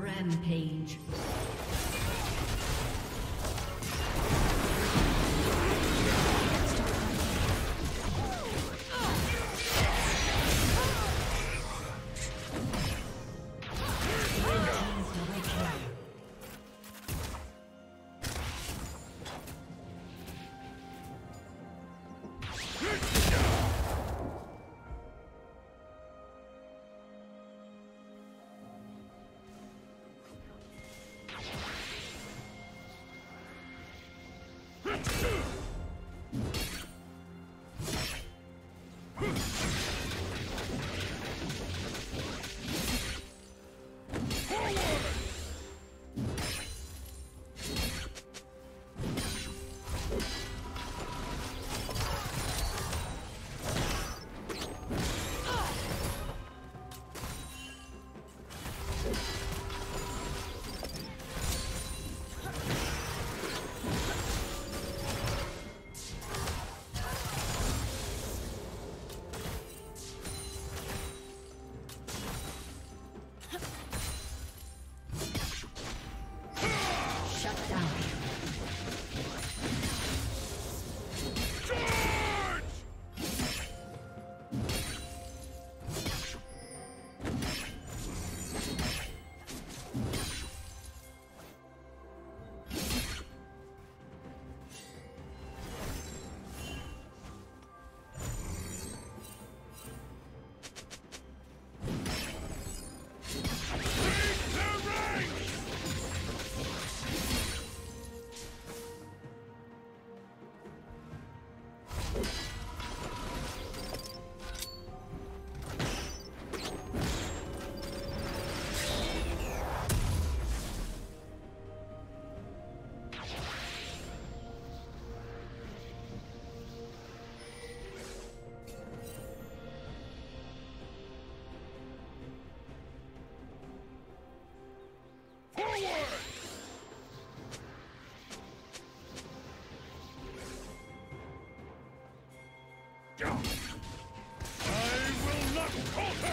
Rampage. I will not falter!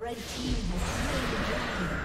Red team has slain the dragon.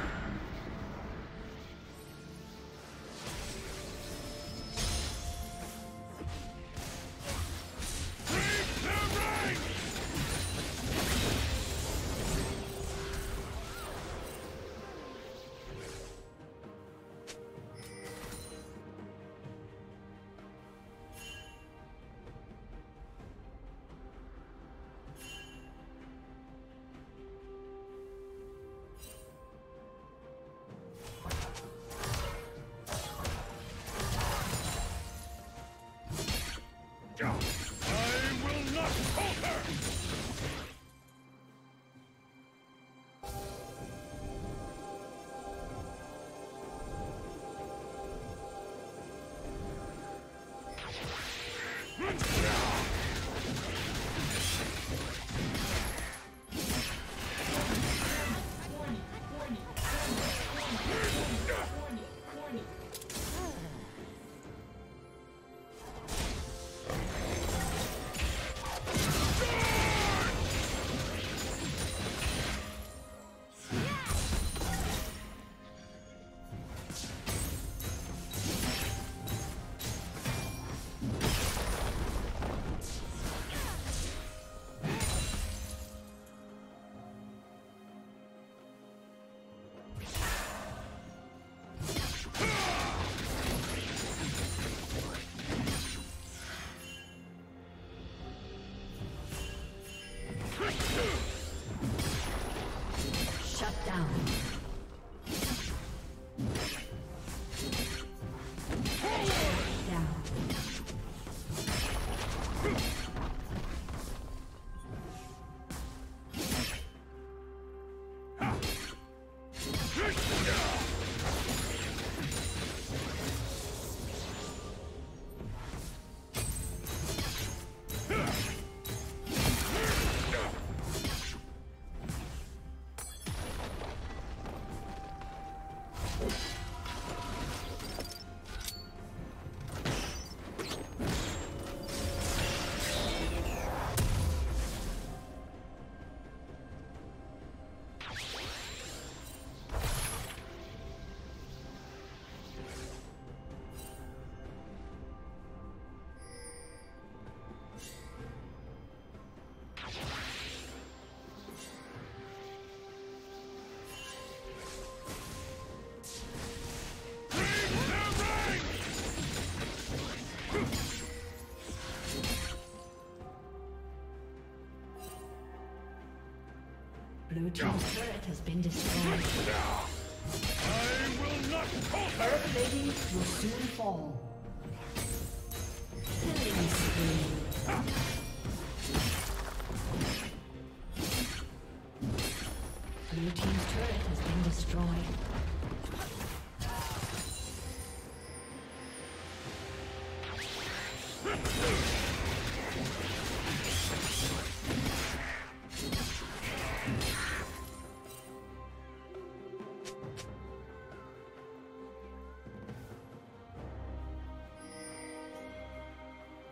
Your team's turret has been destroyed. I will not conquer. Earth Lady will soon fall. Killing spree. Your team's turret has been destroyed.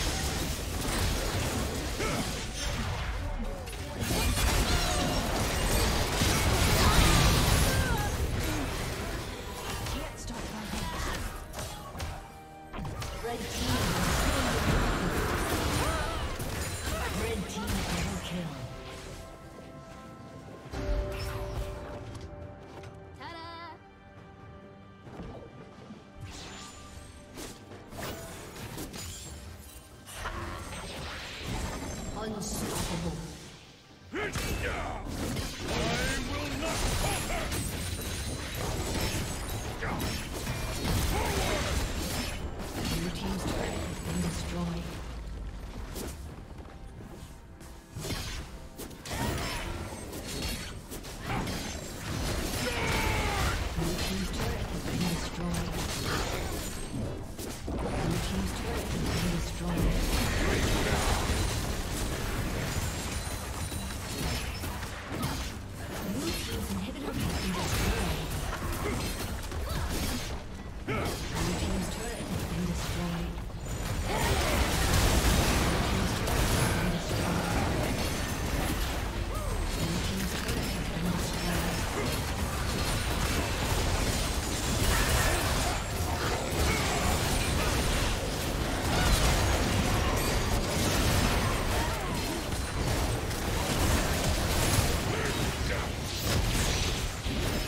been destroyed. Unstoppable.